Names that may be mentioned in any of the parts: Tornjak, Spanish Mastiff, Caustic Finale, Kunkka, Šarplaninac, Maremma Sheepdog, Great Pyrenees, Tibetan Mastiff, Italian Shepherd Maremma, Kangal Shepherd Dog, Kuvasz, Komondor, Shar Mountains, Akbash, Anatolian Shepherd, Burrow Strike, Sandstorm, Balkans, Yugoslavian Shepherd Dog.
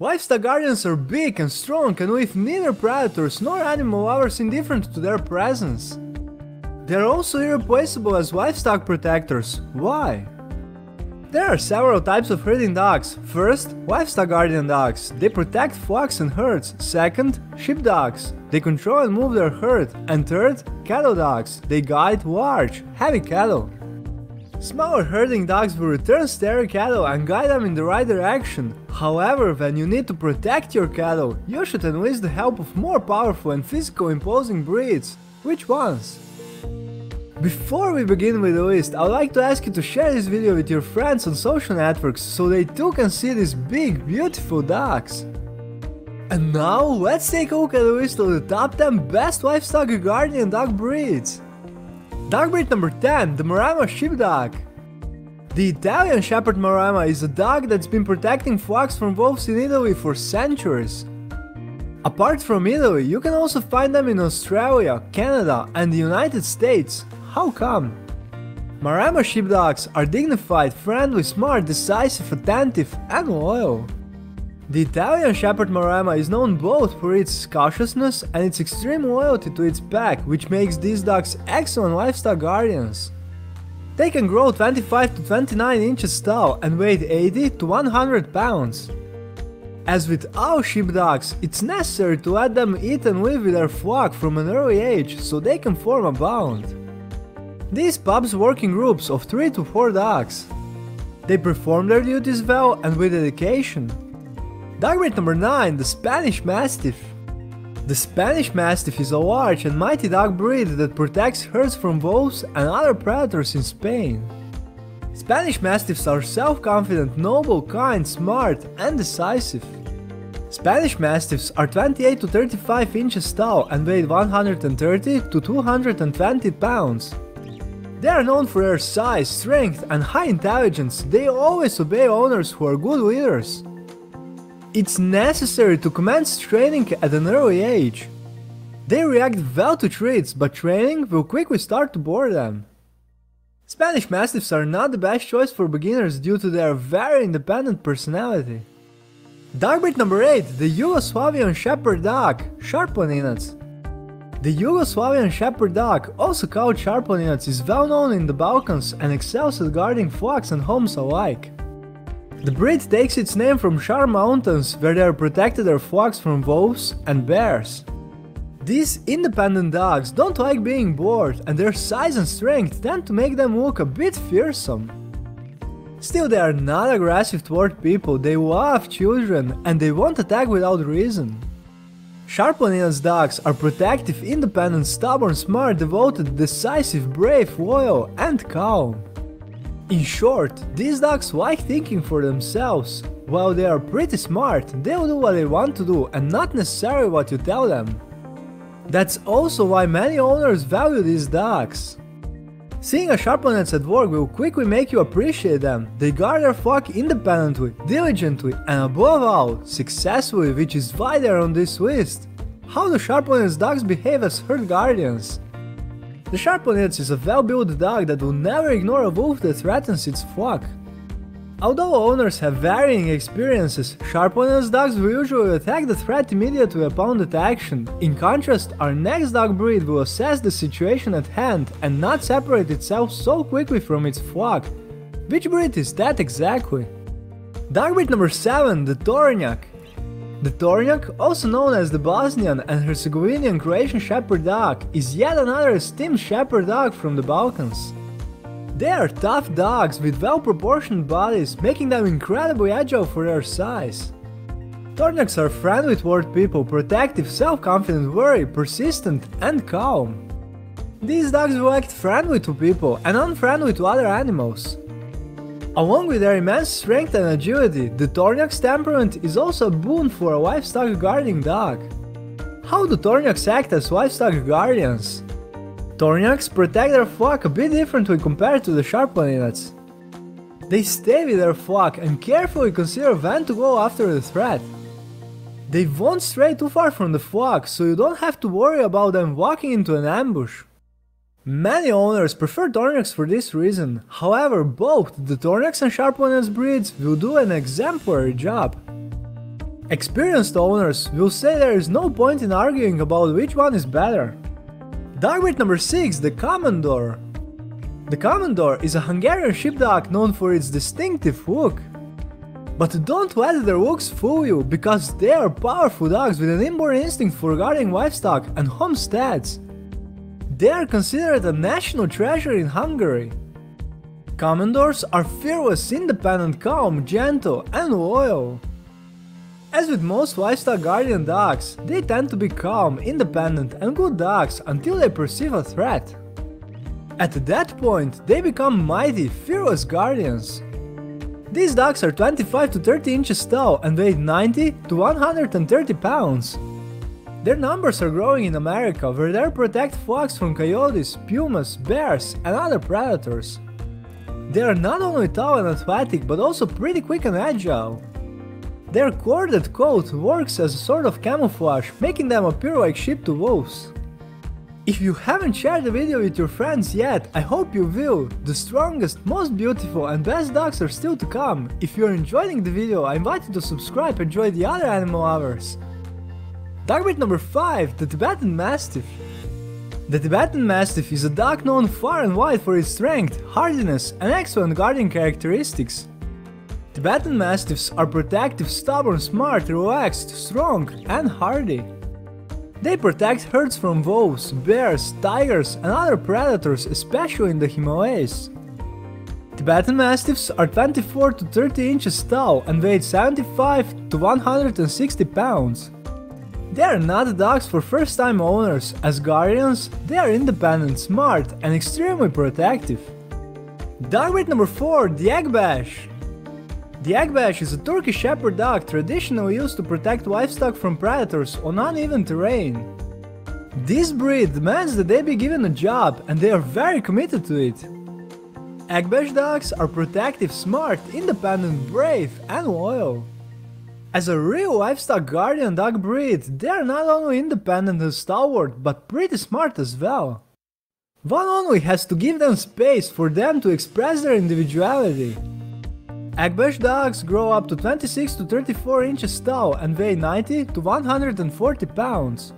Livestock guardians are big and strong and leave neither predators nor animal lovers indifferent to their presence. They are also irreplaceable as livestock protectors. Why? There are several types of herding dogs. First, livestock guardian dogs. They protect flocks and herds. Second, sheepdogs. They control and move their herd. And third, cattle dogs. They guide large, heavy cattle. Smaller herding dogs will return stray cattle and guide them in the right direction. However, when you need to protect your cattle, you should enlist the help of more powerful and physically imposing breeds. Which ones? Before we begin with the list, I would like to ask you to share this video with your friends on social networks, so they too can see these big, beautiful dogs. And now, let's take a look at the list of the top 10 best livestock guardian dog breeds. Dog breed number 10, the Maremma Sheepdog. The Italian Shepherd Maremma is a dog that's been protecting flocks from wolves in Italy for centuries. Apart from Italy, you can also find them in Australia, Canada and the United States. How come? Maremma sheepdogs are dignified, friendly, smart, decisive, attentive and loyal. The Italian Shepherd Maremma is known both for its cautiousness and its extreme loyalty to its pack, which makes these dogs excellent livestock guardians. They can grow 25 to 29 inches tall and weigh 80 to 100 pounds. As with all sheepdogs, it's necessary to let them eat and live with their flock from an early age, so they can form a bond. These pups work in groups of 3 to 4 dogs. They perform their duties well and with dedication. Dog breed number 9, the Spanish Mastiff. The Spanish Mastiff is a large and mighty dog breed that protects herds from wolves and other predators in Spain. Spanish Mastiffs are self-confident, noble, kind, smart and decisive. Spanish Mastiffs are 28 to 35 inches tall and weigh 130 to 220 pounds. They are known for their size, strength and high intelligence. They always obey owners who are good leaders. It's necessary to commence training at an early age. They react well to treats, but training will quickly start to bore them. Spanish Mastiffs are not the best choice for beginners due to their very independent personality. Dog breed number 8, the Yugoslavian Shepherd Dog, Šarplaninac. The Yugoslavian Shepherd Dog, also called Šarplaninac, is well known in the Balkans and excels at guarding flocks and homes alike. The breed takes its name from Shar Mountains, where they are protected their flocks from wolves and bears. These independent dogs don't like being bored, and their size and strength tend to make them look a bit fearsome. Still, they are not aggressive toward people, they love children, and they won't attack without reason. Šarplaninac dogs are protective, independent, stubborn, smart, devoted, decisive, brave, loyal and calm. In short, these dogs like thinking for themselves. While they are pretty smart, they'll do what they want to do and not necessarily what you tell them. That's also why many owners value these dogs. Seeing a Šarplaninac at work will quickly make you appreciate them. They guard their flock independently, diligently and above all, successfully, which is why they are on this list. How do Šarplaninac dogs behave as herd guardians? The Šarplaninac is a well-built dog that will never ignore a wolf that threatens its flock. Although owners have varying experiences, Šarplaninac dogs will usually attack the threat immediately upon detection. In contrast, our next dog breed will assess the situation at hand and not separate itself so quickly from its flock. Which breed is that exactly? Dog breed number 7, the Tornjak. The Tornjak, also known as the Bosnian and Herzegovinian Croatian Shepherd Dog, is yet another esteemed shepherd dog from the Balkans. They are tough dogs with well-proportioned bodies, making them incredibly agile for their size. Tornjaks are friendly toward people, protective, self-confident, wary, persistent and calm. These dogs will act friendly to people and unfriendly to other animals. Along with their immense strength and agility, the Tornjak's temperament is also a boon for a livestock guarding dog. How do Tornjaks act as livestock guardians? Tornjaks protect their flock a bit differently compared to the Šarplaninac. They stay with their flock and carefully consider when to go after the threat. They won't stray too far from the flock, so you don't have to worry about them walking into an ambush. Many owners prefer Tornjaks for this reason. However, both the Tornjaks and Šarplaninac breeds will do an exemplary job. Experienced owners will say there is no point in arguing about which one is better. Dog breed number 6, the Komondor. The Komondor is a Hungarian sheepdog known for its distinctive look. But don't let their looks fool you, because they are powerful dogs with an inborn instinct for guarding livestock and homesteads. They are considered a national treasure in Hungary. Komondors are fearless, independent, calm, gentle and loyal. As with most livestock guardian dogs, they tend to be calm, independent and good dogs until they perceive a threat. At that point, they become mighty, fearless guardians. These dogs are 25 to 30 inches tall and weigh 90 to 130 pounds. Their numbers are growing in America, where they protect flocks from coyotes, pumas, bears and other predators. They are not only tall and athletic, but also pretty quick and agile. Their corded coat works as a sort of camouflage, making them appear like sheep to wolves. If you haven't shared the video with your friends yet, I hope you will. The strongest, most beautiful and best dogs are still to come. If you're enjoying the video, I invite you to subscribe and join the other animal lovers. Dog breed number 5, the Tibetan Mastiff. The Tibetan Mastiff is a dog known far and wide for its strength, hardiness and excellent guarding characteristics. Tibetan Mastiffs are protective, stubborn, smart, relaxed, strong and hardy. They protect herds from wolves, bears, tigers and other predators, especially in the Himalayas. Tibetan Mastiffs are 24 to 30 inches tall and weigh 75 to 160 pounds. They are not dogs for first-time owners. As guardians, they are independent, smart and extremely protective. Dog breed number 4, the Akbash. The Akbash is a Turkish shepherd dog traditionally used to protect livestock from predators on uneven terrain. This breed demands that they be given a job, and they are very committed to it. Akbash dogs are protective, smart, independent, brave and loyal. As a real livestock guardian dog breed, they are not only independent and stalwart, but pretty smart as well. One only has to give them space for them to express their individuality. Akbash dogs grow up to 26 to 34 inches tall and weigh 90 to 140 pounds.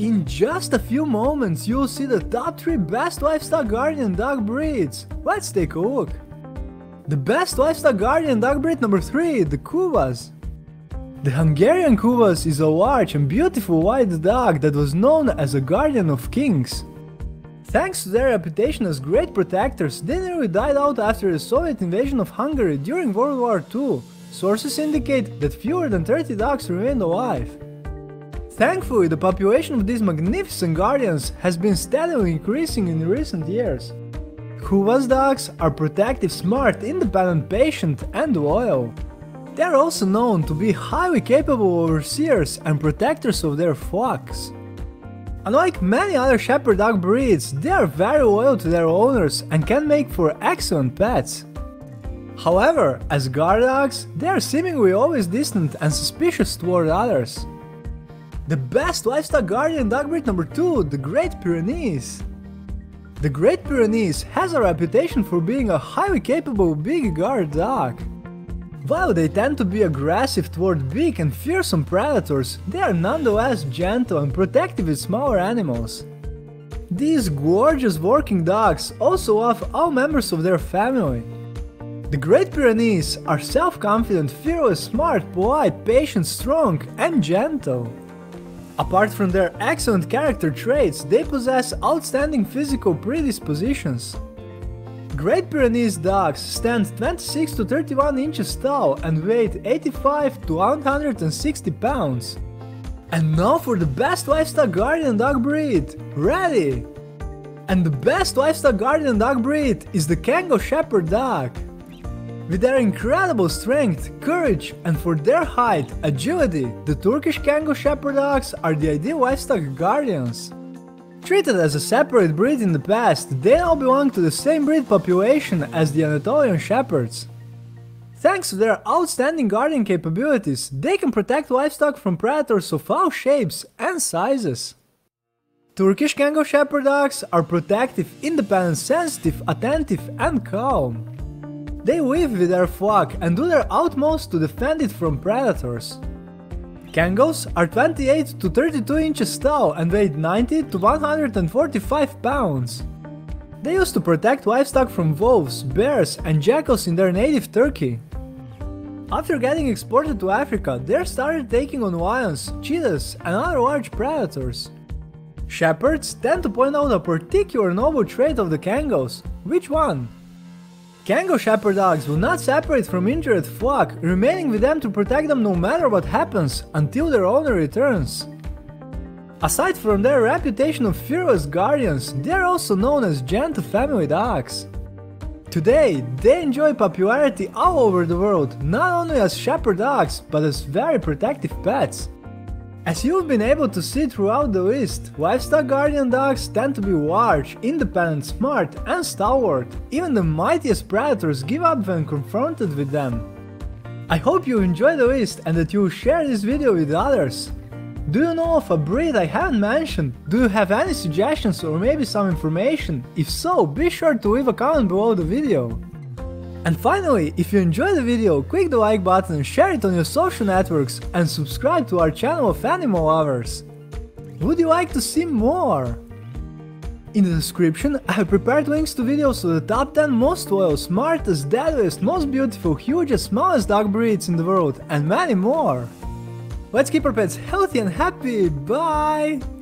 In just a few moments, you'll see the top 3 best livestock guardian dog breeds. Let's take a look. The best livestock guardian dog breed number 3, the Kuvasz. The Hungarian Kuvasz is a large and beautiful white dog that was known as a guardian of kings. Thanks to their reputation as great protectors, they nearly died out after the Soviet invasion of Hungary during World War II. Sources indicate that fewer than 30 dogs remained alive. Thankfully, the population of these magnificent guardians has been steadily increasing in recent years. Kuvasz dogs are protective, smart, independent, patient and loyal. They are also known to be highly capable overseers and protectors of their flocks. Unlike many other shepherd dog breeds, they are very loyal to their owners and can make for excellent pets. However, as guard dogs, they are seemingly always distant and suspicious toward others. The best livestock guardian dog breed number 2, the Great Pyrenees. The Great Pyrenees has a reputation for being a highly capable big guard dog. While they tend to be aggressive toward big and fearsome predators, they are nonetheless gentle and protective with smaller animals. These gorgeous working dogs also love all members of their family. The Great Pyrenees are self-confident, fearless, smart, polite, patient, strong and gentle. Apart from their excellent character traits, they possess outstanding physical predispositions. Great Pyrenees dogs stand 26 to 31 inches tall and weigh 85 to 160 pounds. And now for the best livestock guardian dog breed. Ready! And the best livestock guardian dog breed is the Kangal Shepherd Dog. With their incredible strength, courage and for their height, agility, the Turkish Kangal Shepherd Dogs are the ideal livestock guardians. Treated as a separate breed in the past, they now belong to the same breed population as the Anatolian Shepherds. Thanks to their outstanding guarding capabilities, they can protect livestock from predators of all shapes and sizes. Turkish Kangal Shepherd dogs are protective, independent, sensitive, attentive and calm. They live with their flock and do their utmost to defend it from predators. Kangals are 28 to 32 inches tall and weighed 90 to 145 pounds. They used to protect livestock from wolves, bears and jackals in their native Turkey. After getting exported to Africa, they started taking on lions, cheetahs and other large predators. Shepherds tend to point out a particular noble trait of the Kangals. Which one? Kangal Shepherd Dogs will not separate from injured flock, remaining with them to protect them no matter what happens, until their owner returns. Aside from their reputation of fearless guardians, they are also known as gentle family dogs. Today, they enjoy popularity all over the world, not only as shepherd dogs, but as very protective pets. As you've been able to see throughout the list, livestock guardian dogs tend to be large, independent, smart and stalwart. Even the mightiest predators give up when confronted with them. I hope you enjoyed the list and that you share this video with others. Do you know of a breed I haven't mentioned? Do you have any suggestions or maybe some information? If so, be sure to leave a comment below the video. And finally, if you enjoyed the video, click the like button, share it on your social networks and subscribe to our channel of animal lovers. Would you like to see more? In the description, I have prepared links to videos of the top 10 most loyal, smartest, deadliest, most beautiful, hugest, smallest dog breeds in the world and many more. Let's keep our pets healthy and happy, bye!